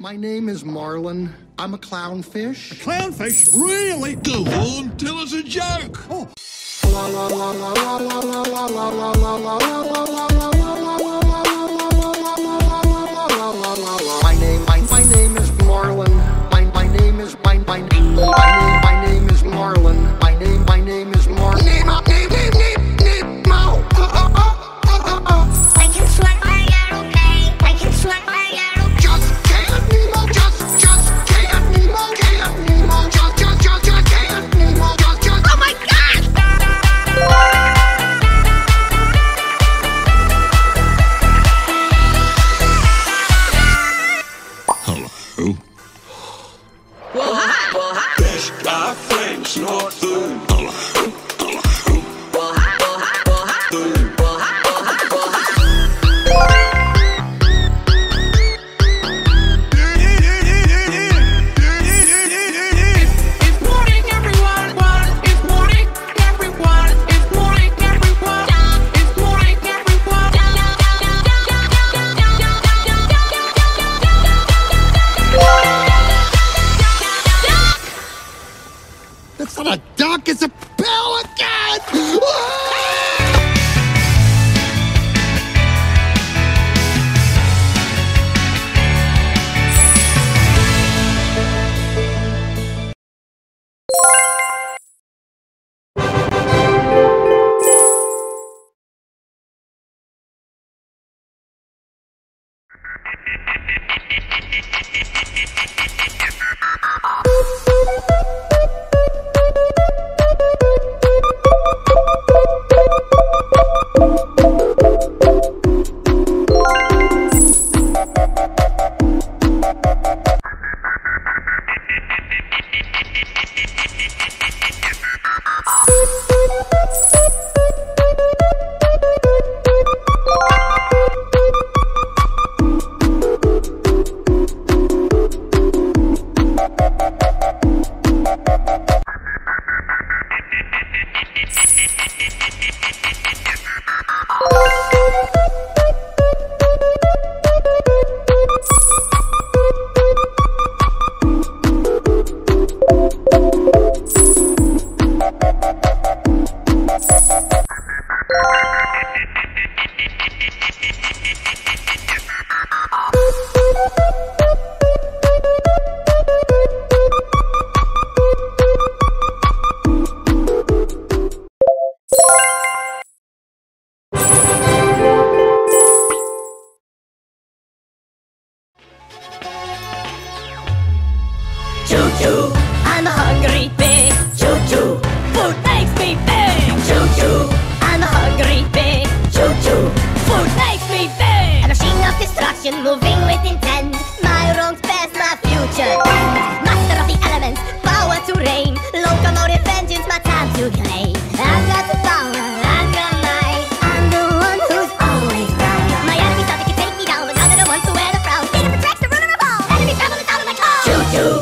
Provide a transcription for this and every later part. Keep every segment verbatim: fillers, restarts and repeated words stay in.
My name is Marlin. I'm a clownfish. A clownfish? Really? Go on, tell us a joke. Oh. My name, my, my name is Marlin. My, my name is, my, my, my name, my name is Marlin. My name, my name is Marlin. Name, name, name, name, name, Mo. Oh, oh, oh, oh, oh. I can sweat my arrow, okay? I can sweat my arrow. Just can't Nemo, just, just can't Nemo, can't Nemo, just, just, just, just can't Nemo, just, just. Oh my gosh! Hello. Well, hi. Well, hi. Best my friends, not food. Hello. It's not a duck, it's a pelican! Choo choo, I'm a hungry pig. Choo choo, food makes me big. Choo choo, I'm a hungry pig. Choo choo, food makes me big. A machine of destruction, moving with intent. My wrongs past my future. Master of the elements, power to reign. Locomotive engines, my time to claim. I've got the power, I've got might. I'm the one who's always right. My enemies thought they could take me down, but now they're the ones who wear the frown. Speed up the tracks, the root of the ball. Enemy trouble is out of my call. Choo choo.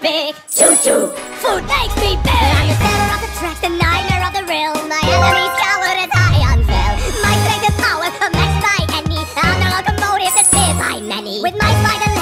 Big. Choo choo, food makes me big. I'm the center of the track, the nightmare of the realm. My enemy's color is high on film. My strength and power, a max by any. I'm the locomotive that's feared by many. With my fight and